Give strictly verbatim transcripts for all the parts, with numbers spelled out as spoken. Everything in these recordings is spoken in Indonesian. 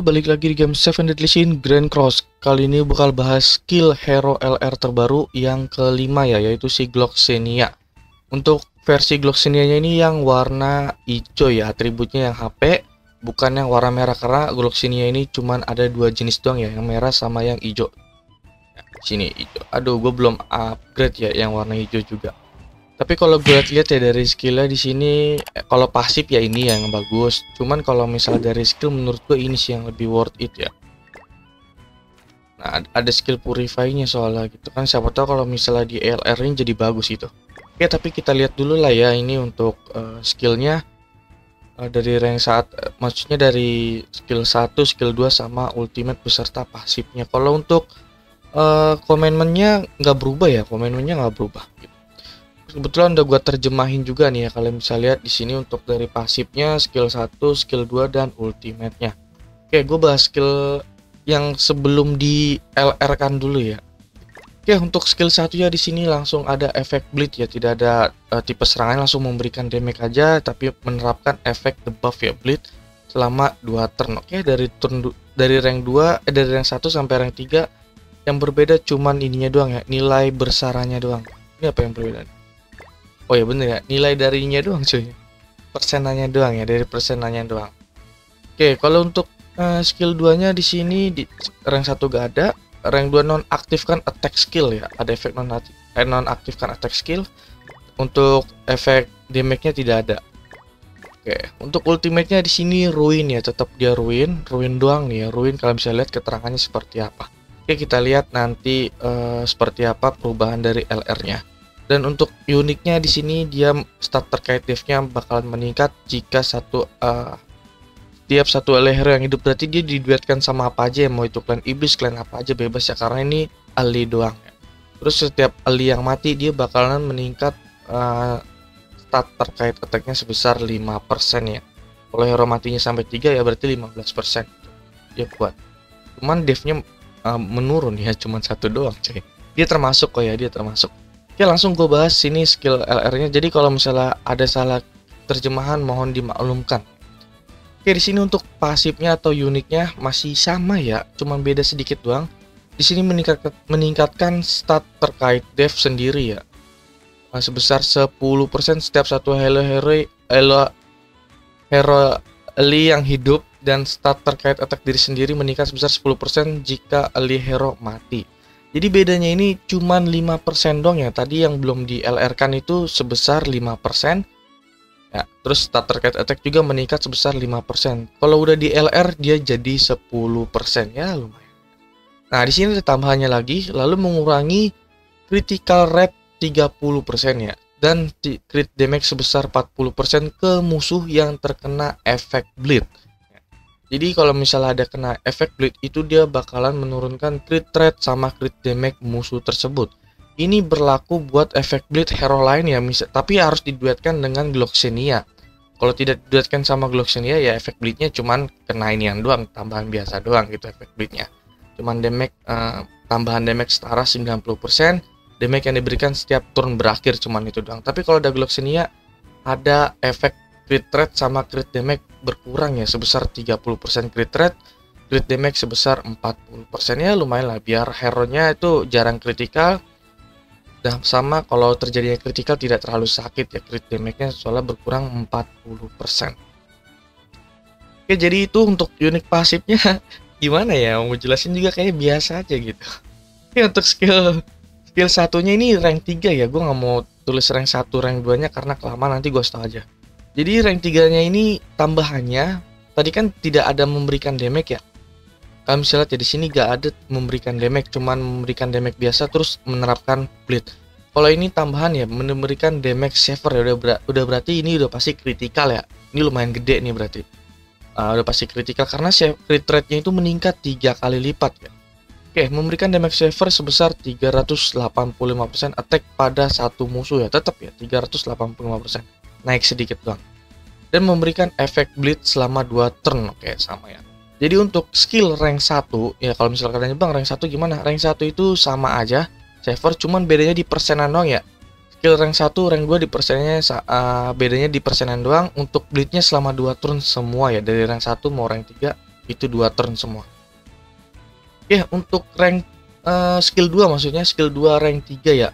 Halo, balik lagi di game Seven Deadly Sin Grand Cross. Kali ini bakal bahas skill hero L R terbaru yang kelima ya, yaitu si Gloxinia. Untuk versi Gloxinianya ini yang warna hijau ya, atributnya yang H P, bukan yang warna merah, karena Gloxinia ini cuman ada dua jenis doang ya, yang merah sama yang hijau. Ya, sini hijau. Aduh, gue belum upgrade ya yang warna hijau juga. Tapi kalau gue lihat ya dari skillnya di sini, kalau pasif ya ini yang bagus. Cuman kalau misal dari skill menurut gue ini sih yang lebih worth it ya. Nah, ada skill purify-nya soalnya gitu kan. Siapa tahu kalau misalnya di L R-nya jadi bagus gitu. Oke, tapi kita lihat dulu lah ya ini untuk uh, skillnya uh, dari rank saat, uh, maksudnya dari skill satu, skill dua sama ultimate beserta pasifnya. Kalau untuk uh, komenmennya nggak berubah ya, komenmennya nggak berubah. Gitu. Kebetulan udah gua terjemahin juga nih ya, kalian bisa lihat di sini untuk dari pasifnya, skill satu, skill dua dan ultimate-nya. Oke, gue bahas skill yang sebelum di L R kan dulu ya. Oke, untuk skill satu ya di sini langsung ada efek bleed ya, tidak ada uh, tipe serangan, langsung memberikan damage aja tapi menerapkan efek debuff ya bleed selama dua turn. Oke, dari turn dari rank dua eh, dari rank satu sampai rank tiga yang berbeda cuman ininya doang ya, nilai bersaranya doang. Ini apa yang berbeda? Oh ya bener ya, nilai darinya doang cuy, persenannya doang ya, dari persenannya doang. Oke, kalau untuk uh, skill dua-nya di sini di rank satu gak ada, rank dua nonaktifkan attack skill ya, ada efek nonaktif, eh, nonaktifkan attack skill, untuk efek damage-nya tidak ada. Oke, untuk ultimate-nya di sini ruin ya, tetap dia ruin, ruin doang nih ya, ruin. Kalian bisa lihat keterangannya seperti apa. Oke, kita lihat nanti uh, seperti apa perubahan dari L R-nya. Dan untuk uniknya di sini dia stat terkait dev-nya bakalan meningkat jika satu uh, tiap satu L R yang hidup, berarti dia diduetkan sama apa aja ya, mau itu klan iblis, klan apa aja bebas ya, karena ini ali doang. Terus setiap ali yang mati dia bakalan meningkat uh, stat terkait attack-nya sebesar lima persen ya. Kalau hero matinya sampai tiga ya berarti lima belas persen dia kuat. Cuman dev-nya uh, menurun ya, cuman satu doang cuy. Dia termasuk kok ya, dia termasuk. Oke, langsung gue bahas sini skill L R-nya. Jadi kalau misalnya ada salah terjemahan mohon dimaklumkan. Oke, di sini untuk pasifnya atau uniknya masih sama ya, cuman beda sedikit doang. Di sini meningkat, meningkatkan stat terkait dev sendiri ya, sebesar sepuluh persen setiap satu hero hero hero ali yang hidup, dan stat terkait attack diri sendiri meningkat sebesar sepuluh persen jika ali hero mati. Jadi bedanya ini cuman lima persen dong ya. Tadi yang belum di L R-kan itu sebesar lima persen. Ya, terus stat terkait attack juga meningkat sebesar lima persen. Kalau udah di L R dia jadi sepuluh persen ya, lumayan. Nah, di sini ada tambahannya lagi, lalu mengurangi critical rate tiga puluh persen ya, dan crit damage sebesar empat puluh persen ke musuh yang terkena efek bleed. Jadi kalau misalnya ada kena efek bleed itu dia bakalan menurunkan crit rate sama crit damage musuh tersebut. Ini berlaku buat efek bleed hero lain ya, misal, tapi harus diduetkan dengan Gloxinia. Kalau tidak diduetkan sama Gloxinia ya efek bleed-nya cuman kena inian doang, tambahan biasa doang gitu efek bleed-nya. Cuman damage eh, tambahan damage setara sembilan puluh persen, damage yang diberikan setiap turn berakhir cuman itu doang. Tapi kalau ada Gloxinia ada efek crit rate sama crit damage berkurang ya, sebesar tiga puluh persen crit rate, crit damage sebesar empat puluh persen ya, lumayan lah biar hero-nya itu jarang kritikal. Dan sama kalau terjadinya kritikal tidak terlalu sakit ya, crit damage-nya soalnya berkurang empat puluh persen. Oke, jadi itu untuk unik pasifnya. Gimana ya, mau jelasin juga kayaknya biasa aja gitu. Oke, untuk skill skill satunya ini rank tiga ya, gue nggak mau tulis rank satu, rank dua-nya karena kelamaan, nanti gue setel aja. Jadi rank tiga-nya ini tambahannya, tadi kan tidak ada memberikan damage ya. Kalau misalnya di sini gak ada memberikan damage, cuman memberikan damage biasa terus menerapkan bleed. Kalau ini tambahan ya, memberikan damage saver ya, udah, ber udah berarti ini udah pasti kritikal ya. Ini lumayan gede nih berarti. Uh, udah pasti kritikal karena crit rate-nya itu meningkat tiga kali lipat ya. Oke, memberikan damage saver sebesar tiga ratus delapan puluh lima persen attack pada satu musuh ya, tetap ya tiga ratus delapan puluh lima persen. Naik sedikit doang, dan memberikan efek bleed selama dua turn. Oke, sama ya. Jadi untuk skill rank satu ya, kalau misalkan katanya bang rank satu gimana, rank satu itu sama aja saver, cuman bedanya di persenan doang ya. Skill rank satu, rank dua di persenannya uh, bedanya di persenan doang. Untuk bleednya selama dua turn semua ya, dari rank satu mau rank tiga itu dua turn semua. Oke, untuk rank uh, skill dua, maksudnya skill dua rank tiga ya.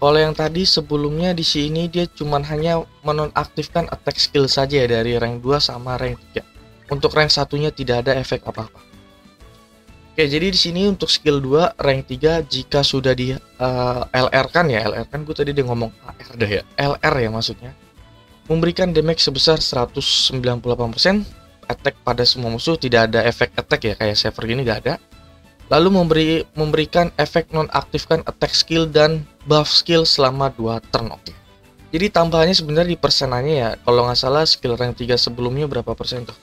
Kalau yang tadi sebelumnya di sini dia cuman hanya menonaktifkan attack skill saja ya, dari rank dua sama rank tiga. Untuk rank satunya tidak ada efek apa-apa. Oke, jadi di sini untuk skill dua rank tiga jika sudah di uh, L R kan ya, L R kan gue tadi dia ngomong A R dah ya. L R ya maksudnya. Memberikan damage sebesar seratus sembilan puluh delapan persen attack pada semua musuh, tidak ada efek attack ya, kayak Sever gini gak ada. Lalu memberi memberikan efek nonaktifkan attack skill dan buff skill selama dua turn. Oke. Jadi tambahannya sebenarnya di persenannya ya. Kalau nggak salah skill rank tiga sebelumnya berapa persen tuh?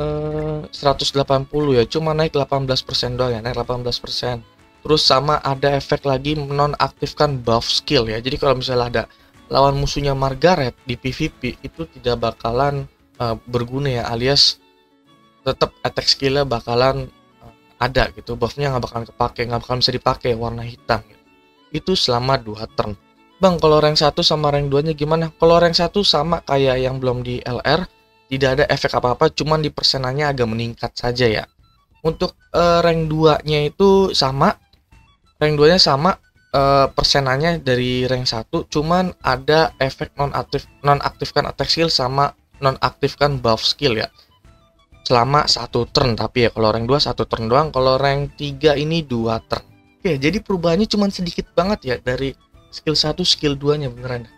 Eh, seratus delapan puluh ya. Cuma naik delapan belas persen doang ya, naik delapan belas persen. Terus sama ada efek lagi nonaktifkan buff skill ya. Jadi kalau misalnya ada lawan musuhnya Margaret di P V P itu tidak bakalan uh, berguna ya, alias tetap attack skillnya bakalan uh, ada gitu, buffnya nggak bakalan kepake, nggak bakalan bisa dipakai warna hitam gitu. Itu selama dua turn. Bang, kalau rank satu sama rank dua nya gimana? Kalau rank satu sama kayak yang belum di L R, tidak ada efek apa-apa, cuman di persenannya agak meningkat saja ya. Untuk uh, rank dua nya itu sama, rank dua nya sama Uh, persenannya dari rank satu, cuman ada efek non-aktif, non-aktifkan attack skill sama non-aktifkan buff skill ya selama satu turn. Tapi ya kalau rank dua satu turn doang, kalau rank tiga ini dua turn. Oke, jadi perubahannya cuman sedikit banget ya, dari skill satu skill dua nya beneran.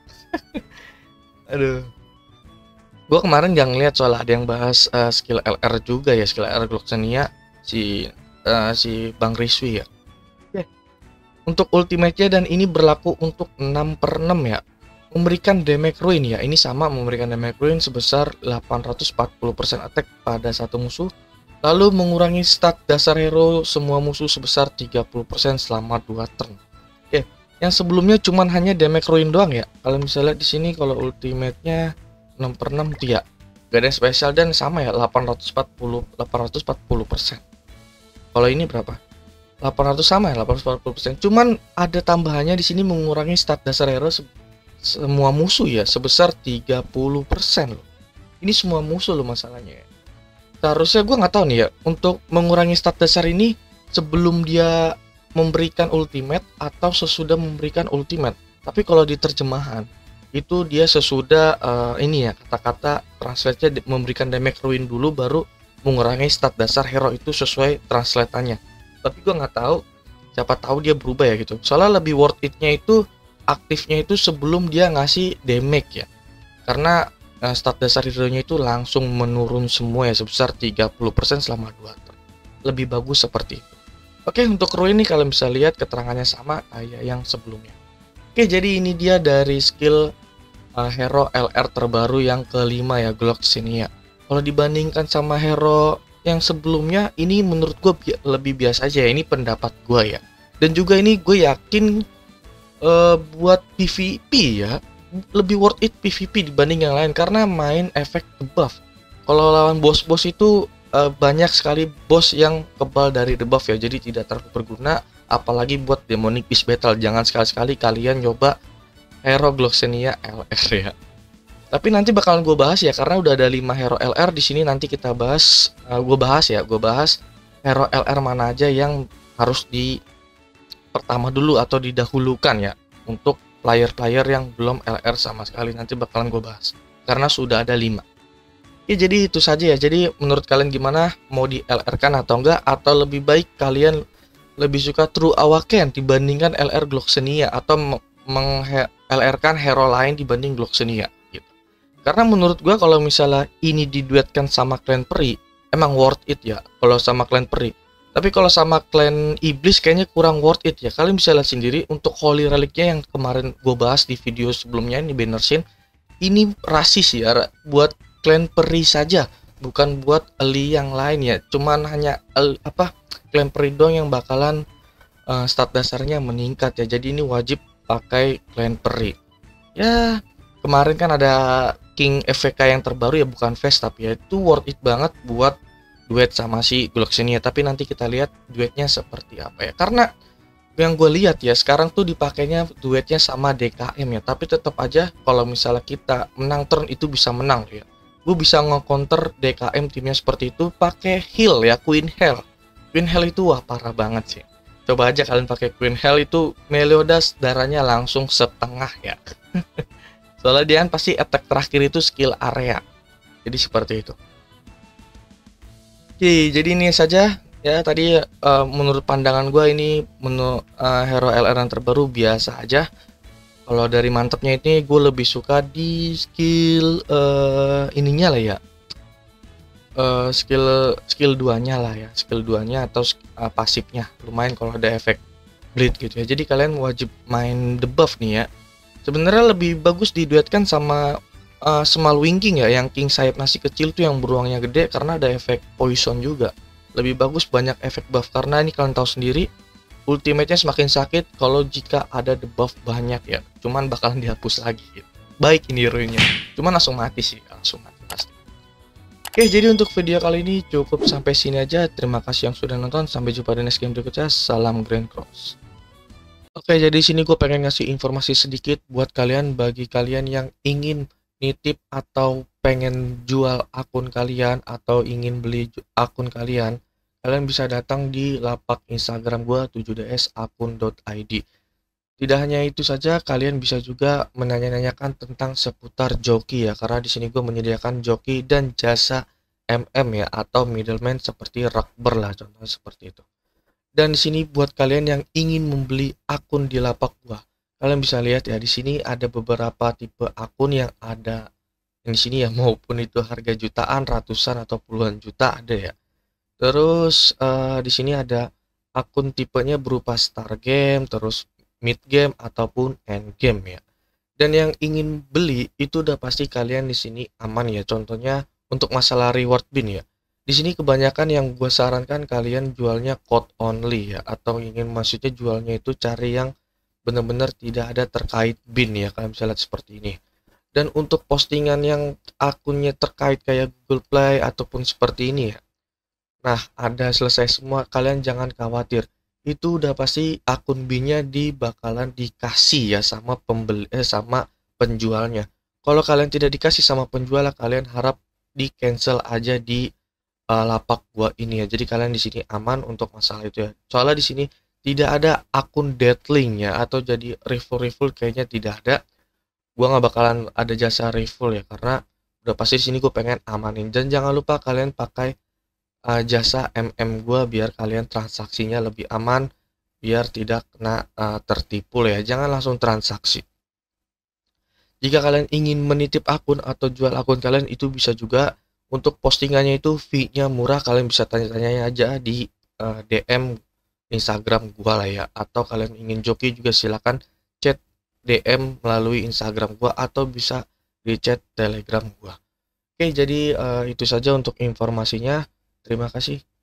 Aduh, gua kemarin gak ngeliat soalnya ada yang bahas uh, skill L R juga ya, skill L R Gloxinia si uh, si Bang Riswi ya. Untuk ultimate-nya, dan ini berlaku untuk enam per enam ya. Memberikan damage ruin ya. Ini sama, memberikan damage ruin sebesar delapan ratus empat puluh persen attack pada satu musuh. Lalu mengurangi stat dasar hero semua musuh sebesar tiga puluh persen selama dua turn. Oke, yang sebelumnya cuman hanya damage ruin doang ya. Kalau misalnya di sini kalau ultimate-nya enam per enam dia ya, gak ada spesial dan sama ya, delapan ratus empat puluh delapan ratus empat puluh persen. Kalau ini berapa? delapan ratus sama ya, delapan ratus empat puluh persen. Cuman ada tambahannya di sini, mengurangi stat dasar hero se semua musuh ya sebesar tiga puluh persen loh. Ini semua musuh loh masalahnya. Seharusnya gue nggak tahu nih ya, untuk mengurangi stat dasar ini sebelum dia memberikan ultimate atau sesudah memberikan ultimate. Tapi kalau di terjemahan itu dia sesudah uh, ini ya, kata-kata translate-nya memberikan damage ruin dulu baru mengurangi stat dasar hero itu sesuai translatannya. Tapi gue nggak tahu, siapa tahu dia berubah ya gitu. Soalnya lebih worth it-nya itu aktifnya itu sebelum dia ngasih damage ya. Karena uh, stat dasar hero-nya itu langsung menurun semua ya sebesar tiga puluh persen selama dua turn. Lebih bagus seperti itu. Oke, untuk ruin ini kalian bisa lihat keterangannya sama kayak yang sebelumnya. Oke, jadi ini dia dari skill uh, hero L R terbaru yang kelima ya, Gloxinia. Kalau dibandingkan sama hero yang sebelumnya, ini menurut gue bi lebih biasa aja ya. Ini pendapat gue ya. Dan juga ini gue yakin uh, buat P V P ya, lebih worth it P V P dibanding yang lain. Karena main efek debuff. Kalau lawan bos-bos itu uh, banyak sekali bos yang kebal dari debuff ya. Jadi tidak terlalu berguna. Apalagi buat demonic beast battle. Jangan sekali-sekali kalian nyoba hero Gloxinia L R ya. Tapi nanti bakalan gue bahas ya, karena udah ada lima hero L R di sini. Nanti kita bahas, uh, gue bahas ya, gue bahas hero L R mana aja yang harus di pertama dulu atau didahulukan ya, untuk player-player yang belum L R sama sekali. Nanti bakalan gue bahas, karena sudah ada lima. Ya, jadi itu saja ya. Jadi menurut kalian gimana, mau di L R-kan atau enggak? Atau lebih baik kalian lebih suka True Awaken dibandingkan L R Gloxinia, atau meng-L R-kan hero lain dibanding Gloxinia? Karena menurut gue kalau misalnya ini diduetkan sama klan peri, emang worth it ya kalau sama klan peri. Tapi kalau sama klan iblis kayaknya kurang worth it ya. Kalian bisa lihat sendiri untuk holy relicnya yang kemarin gue bahas di video sebelumnya, ini banner scene. Ini rasis ya, buat klan peri saja, bukan buat eli yang lain ya. Cuman hanya el, apa klan peri doang yang bakalan uh, stat dasarnya meningkat ya. Jadi ini wajib pakai klan peri. Ya, kemarin kan ada King Efeca yang terbaru ya, bukan face tapi ya, itu worth it banget buat duet sama si Gloxinia. Tapi nanti kita lihat duetnya seperti apa ya. Karena yang gue lihat ya sekarang tuh dipakainya duetnya sama D K M ya. Tapi tetap aja kalau misalnya kita menang turn itu bisa menang ya. lu bisa nge-counter D K M timnya seperti itu pakai heal ya, Queen Hell. Queen Hell itu wah parah banget sih. Coba aja kalian pakai Queen Hell itu, Meliodas darahnya langsung setengah ya. Soalnya dia pasti attack terakhir itu skill area. Jadi seperti itu. Oke, jadi ini saja ya tadi uh, menurut pandangan gue ini menu uh, hero L R yang terbaru biasa aja. Kalau dari mantepnya ini gue lebih suka di skill uh, ininya lah ya. Uh, skill skill duanya lah ya, skill duanya atau uh, pasifnya lumayan kalau ada efek bleed gitu ya. Jadi kalian wajib main debuff nih ya. Sebenarnya lebih bagus diduetkan sama uh, small wingking ya, yang king sayap nasi kecil tuh yang beruangnya gede, karena ada efek poison juga. Lebih bagus banyak efek buff, karena ini kalian tahu sendiri ultimate-nya semakin sakit kalau jika ada debuff banyak ya. Cuman bakalan dihapus lagi gitu. Baik ini hero-nya, cuman langsung mati sih, langsung mati pasti. Oke, jadi untuk video kali ini cukup sampai sini aja. Terima kasih yang sudah nonton. Sampai jumpa di next game berikutnya. Salam Grand Cross. Oke, jadi di sini gue pengen ngasih informasi sedikit buat kalian. Bagi kalian yang ingin nitip atau pengen jual akun kalian atau ingin beli akun kalian, kalian bisa datang di lapak Instagram gue tujuh d s akun dot i d. Tidak hanya itu saja, kalian bisa juga menanya-nanyakan tentang seputar joki ya, karena di sini gue menyediakan joki dan jasa M M ya, atau middleman seperti rakber lah, contohnya seperti itu. Dan di sini buat kalian yang ingin membeli akun di lapak gue, kalian bisa lihat ya di sini ada beberapa tipe akun yang ada di sini ya, maupun itu harga jutaan, ratusan atau puluhan juta ada ya. Terus uh, di sini ada akun tipenya berupa star game, terus mid game ataupun end game ya. Dan yang ingin beli itu udah pasti kalian di sini aman ya. Contohnya untuk masalah reward bin ya. Di sini kebanyakan yang gue sarankan kalian jualnya code only ya, atau ingin maksudnya jualnya itu cari yang benar-benar tidak ada terkait bin ya. Kalian bisa lihat seperti ini. Dan untuk postingan yang akunnya terkait kayak Google Play ataupun seperti ini ya. Nah, ada selesai semua, kalian jangan khawatir. Itu udah pasti akun B-nya di bakalan dikasih ya sama pembeli eh, sama penjualnya. Kalau kalian tidak dikasih sama penjual, kalian harap di cancel aja di uh, lapak gua ini ya. Jadi kalian di sini aman untuk masalah itu ya. Soalnya di sini tidak ada akun deadlink ya, atau jadi refill-refill kayaknya tidak ada. Gua nggak bakalan ada jasa refill ya, karena udah pasti di sini gua pengen amanin. Dan jangan lupa kalian pakai Uh, jasa M M gue biar kalian transaksinya lebih aman, biar tidak kena uh, tertipu ya. Jangan langsung transaksi. Jika kalian ingin menitip akun atau jual akun kalian, itu bisa juga. Untuk postingannya itu fee-nya murah, kalian bisa tanya-tanya aja di uh, D M Instagram gue lah ya. Atau kalian ingin joki juga silakan chat D M melalui Instagram gue, atau bisa di chat Telegram gue. Oke, jadi uh, itu saja untuk informasinya. Terima kasih.